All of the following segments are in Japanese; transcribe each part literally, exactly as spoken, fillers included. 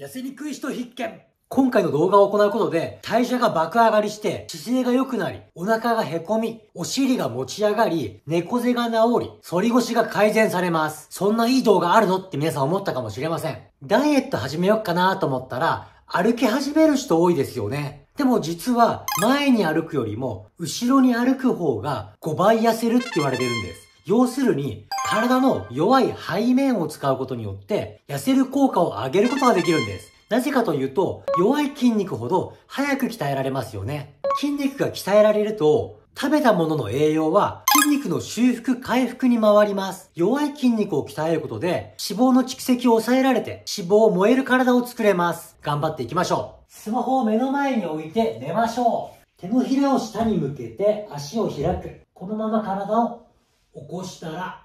痩せにくい人必見。今回の動画を行うことで代謝が爆上がりして姿勢が良くなり、お腹がへこみ、お尻が持ち上がり、猫背が治り、反り腰が改善されます。そんないい動画あるのって皆さん思ったかもしれません。ダイエット始めようかなと思ったら歩き始める人多いですよね。でも実は前に歩くよりも後ろに歩く方がごばい痩せるって言われてるんです。要するに、体の弱い背面を使うことによって、痩せる効果を上げることができるんです。なぜかというと、弱い筋肉ほど早く鍛えられますよね。筋肉が鍛えられると、食べたものの栄養は筋肉の修復、回復に回ります。弱い筋肉を鍛えることで、脂肪の蓄積を抑えられて、脂肪を燃える体を作れます。頑張っていきましょう。スマホを目の前に置いて寝ましょう。手のひらを下に向けて足を開く。このまま体を起こしたら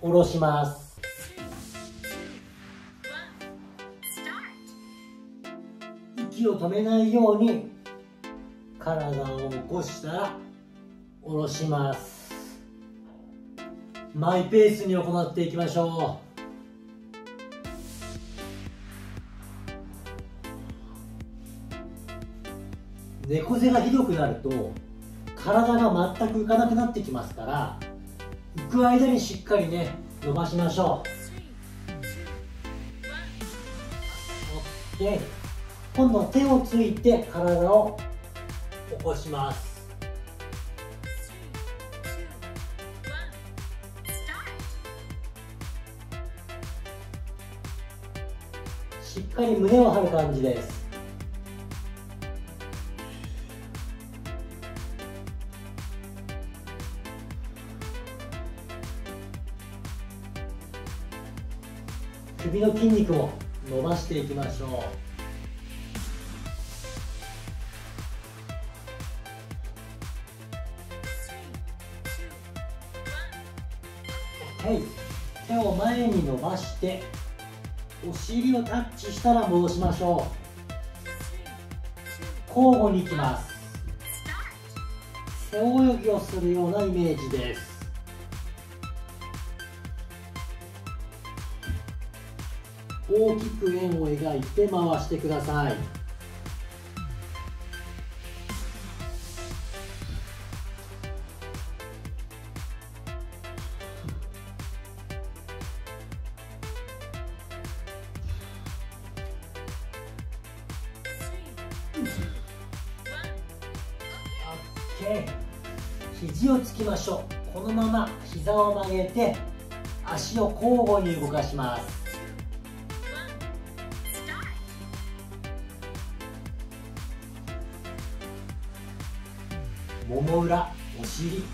下ろします。息を止めないように体を起こしたら下ろします。マイペースに行っていきましょう。猫背がひどくなると体が全く浮かなくなってきますから、浮く間にしっかりね、伸ばしましょう。 OK、 今度は手をついて体を起こします。しっかり胸を張る感じです。首の筋肉も伸ばしていきましょう。はい、手を前に伸ばしてお尻をタッチしたら戻しましょう。交互にいきます。背泳ぎをするようなイメージです。大きく円を描いて回してください。OK、 肘をつきましょう。このまま膝を曲げて足を交互に動かします。もも裏、お尻、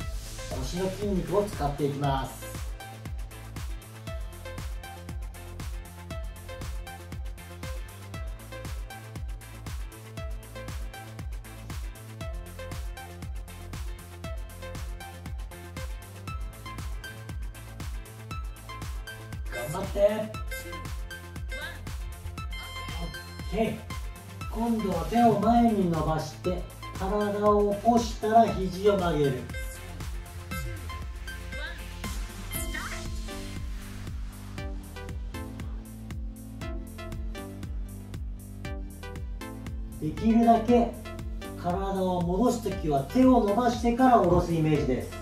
腰の筋肉を使っていきます。頑張って。 OK、 今度は手を前に伸ばして体を起こしたら肘を曲げる。できるだけ体を戻すときは手を伸ばしてから下ろすイメージです。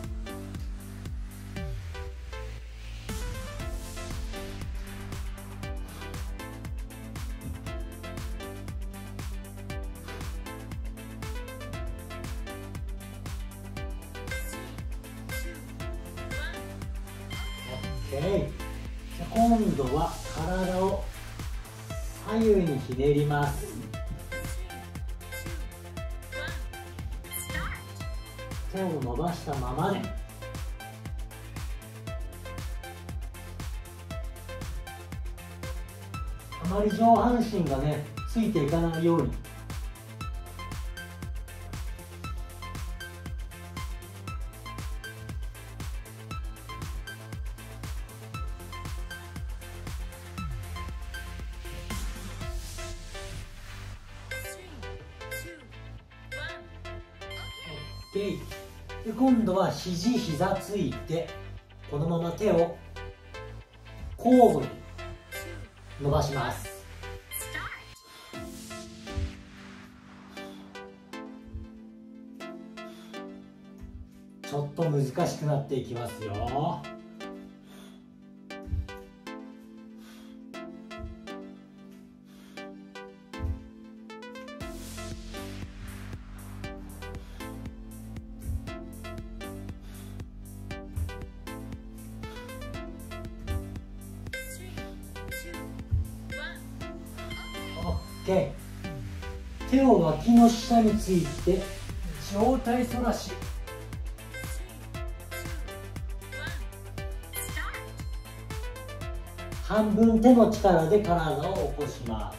今度は体を左右にひねります。手を伸ばしたままで。あまり上半身がね、ついていかないように。で今度は肘膝ついてこのまま手を交互に伸ばします。ちょっと難しくなっていきますよ。OK、 手を脇の下について上体反らし、半分手の力で体を起こします。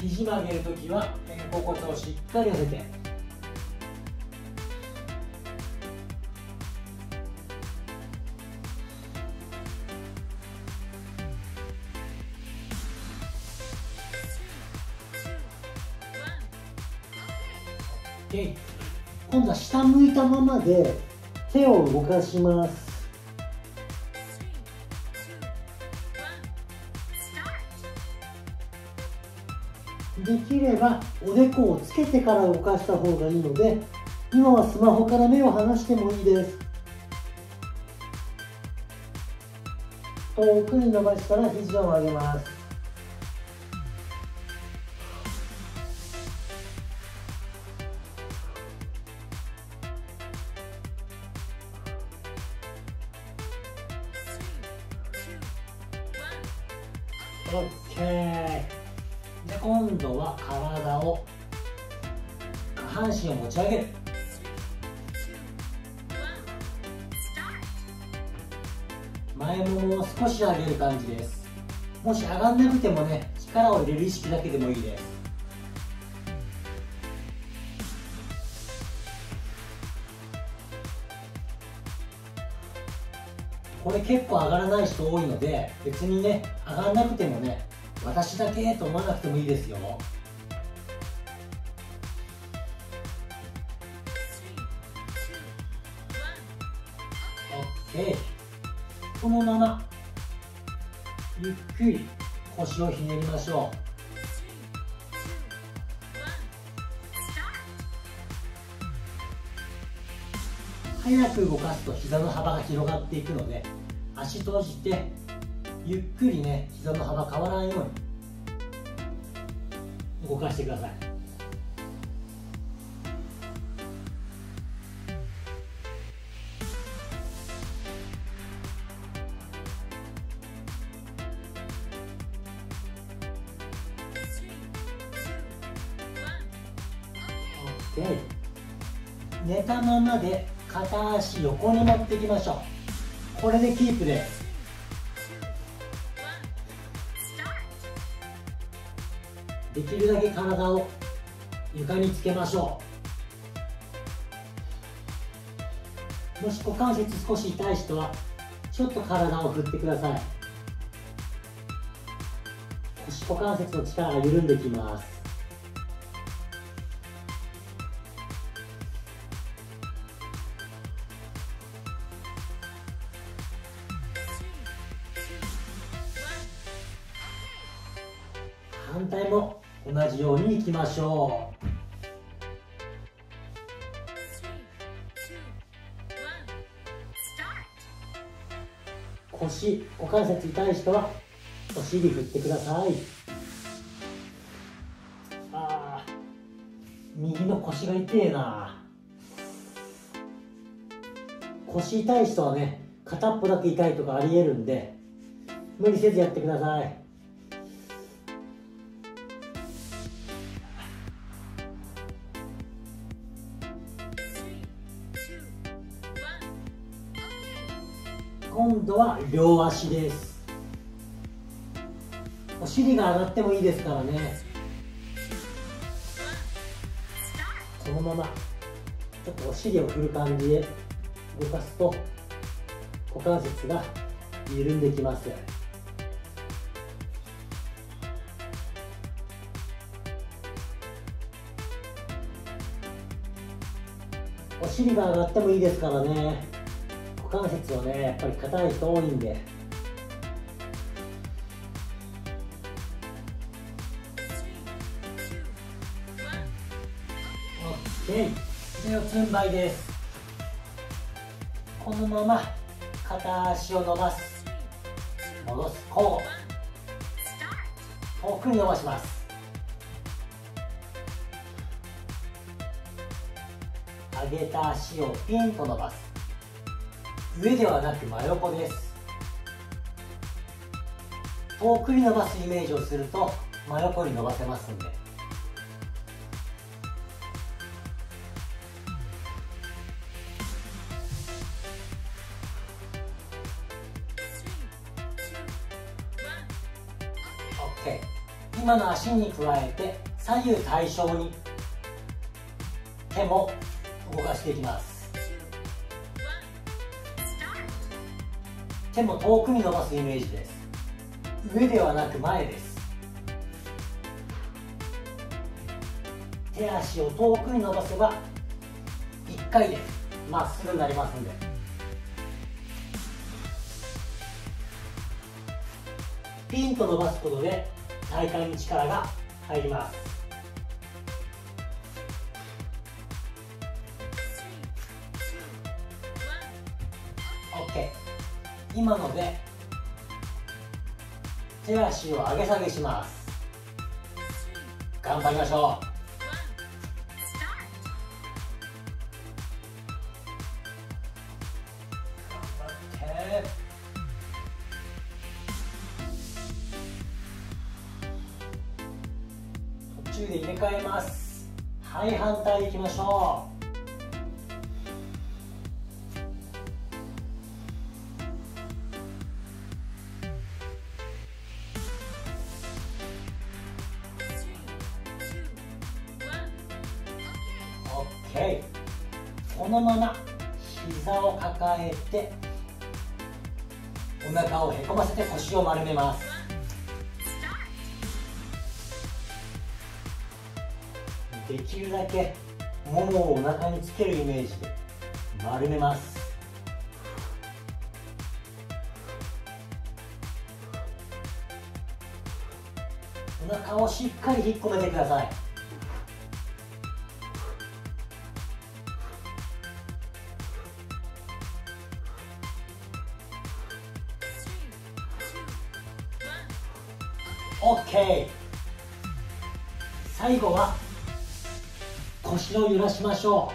肘曲げるときは肩甲骨をしっかり寄せて、今度は下向いたままで手を動かします。できればおでこをつけてから動かした方がいいので、今はスマホから目を離してもいいです。遠くに伸ばしたら肘を曲げます。OK、 で今度は体を、下半身を持ち上げる。前ももを少し上げる感じです。もし上がんなくてもね、力を入れる意識だけでもいいです。これ結構上がらない人多いので、別にね、上がらなくてもね、私だけと思わなくてもいいですよ。OK、 このままゆっくり腰をひねりましょう。早く動かすと膝の幅が広がっていくので、足閉じてゆっくりね、膝の幅変わらないように動かしてください。OK、 寝たままで片足横に持っていきましょう。これでキープです。できるだけ体を床につけましょう。もし股関節少し痛い人はちょっと体を振ってください。腰股関節の力が緩んできます。反対も同じようにいきましょう。腰、股関節痛い人はお尻振ってください。あー、右の腰が痛えな。腰痛い人はね、片っぽだけ痛いとかありえるんで、無理せずやってください。今度は両足です。お尻が上がってもいいですからね、このままちょっとお尻を振る感じで動かすと股関節が緩んできます。お尻が上がってもいいですからね、股関節はね、やっぱり硬い人多いんで。で強筋梅です。このまま片足を伸ばす、戻す、交互、奥に伸ばします。上げた足をピンと伸ばす、上ではなく真横です。遠くに伸ばすイメージをすると真横に伸ばせますんで、今の足に加えて左右対称に手も動かしていきます。手も遠くに伸ばすイメージです。上ではなく前です。手足を遠くに伸ばせばいっかいでまっすぐになりますので、ピンと伸ばすことで体幹に力が入ります。オッケー。今ので手足を上げ下げします。頑張りましょう。で入れ替えます。はい、反対いきましょう。オッケー。このまま膝を抱えてお腹をへこませて腰を丸めます。できるだけももをお腹につけるイメージで丸めます。お腹をしっかり引っ込めてください。オッケー。最後は腰を揺らしましょ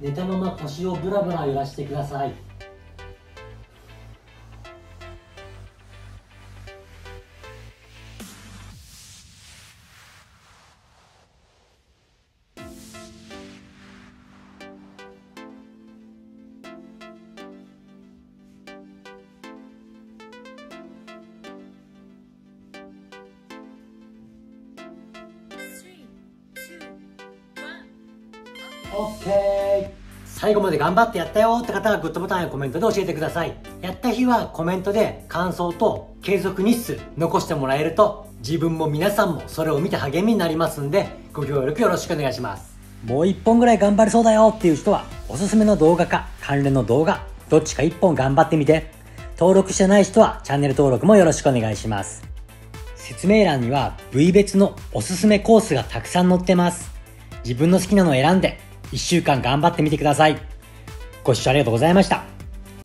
う。寝たまま腰をブラブラ揺らしてください。オッケー。最後まで頑張ってやったよって方はグッドボタンやコメントで教えてください。やった日はコメントで感想と継続日数残してもらえると、自分も皆さんもそれを見て励みになりますんで、ご協力よろしくお願いします。もういっぽんぐらい頑張れそうだよっていう人は、おすすめの動画か関連の動画どっちかいっぽん頑張ってみて、登録してない人はチャンネル登録もよろしくお願いします。説明欄には部位別のおすすめコースがたくさん載ってます。自分の好きなのを選んでいっしゅうかん頑張ってみてください。ご視聴ありがとうございました。